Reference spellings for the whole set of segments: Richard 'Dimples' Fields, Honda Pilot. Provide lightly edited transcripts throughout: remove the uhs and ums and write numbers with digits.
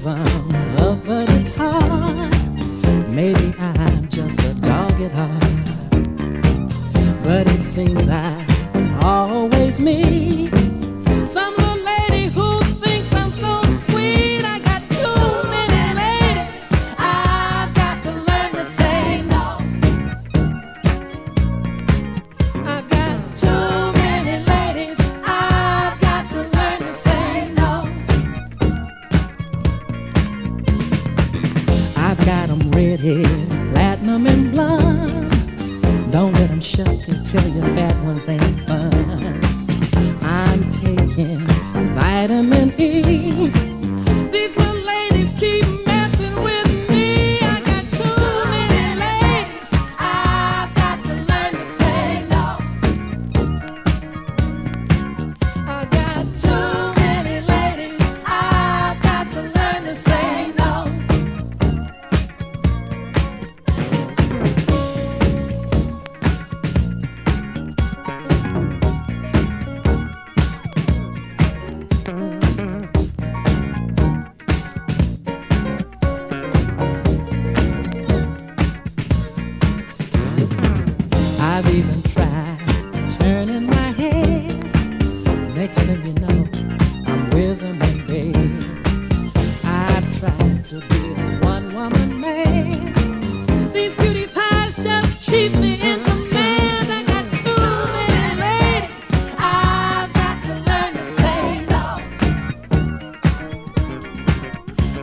give up, but it's hard. Maybe I'm just a dog at heart, but it seems I always meet some little lady who thinks I'm so sweet. I got too many ladies, I've got to learn to say no. I've got too many ladies, I've got to learn to say no. I've got them red-haired, platinum and blonde. Don't let them shut you till your fat ones ain't fun. I'm taking vitamin E. These little ladies keep messing with me. I got too many ladies, I've got to learn to say no. I got too many ladies, I've got to learn to say no. I've even tried turning my head. Next thing you know, I'm with them in bed. I've tried to be a one-woman man. These cutie pies just keep me in command. I got too many ladies, I've got to learn to say no.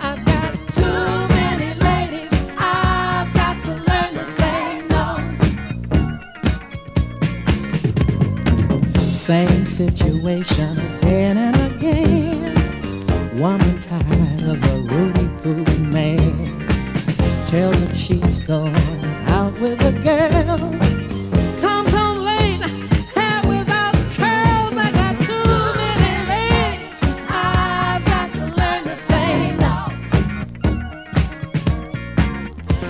I've got too many ladies, I've got to learn to say no. Same situation again and again. Woman tired of a roly-poly man. Tells him she's gone out with the girls. Comes home late, hair without curls. I got too many ladies, I've got to learn to say no.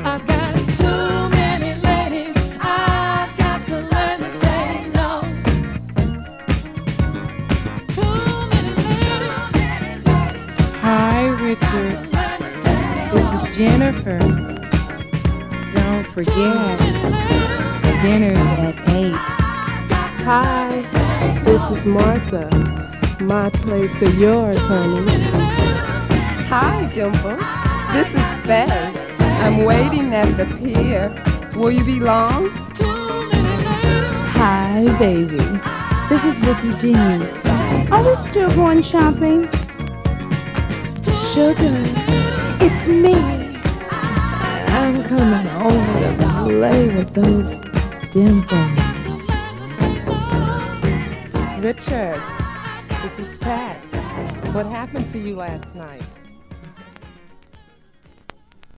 I've got too many ladies, I've got to learn to say no. Too many ladies, Hi, Richard. learn to say no. This is Jennifer. Don't forget, dinner's at 8. Hi, this is Martha. My place or yours, honey. Hi, Dimples. This is Faye. I'm waiting at the pier. Will you be long? Hi, baby. This is Vicky Jean. Are we still going shopping? Sugar, it's me. I'm coming over to play with those dimples. Richard, this is Pat. What happened to you last night?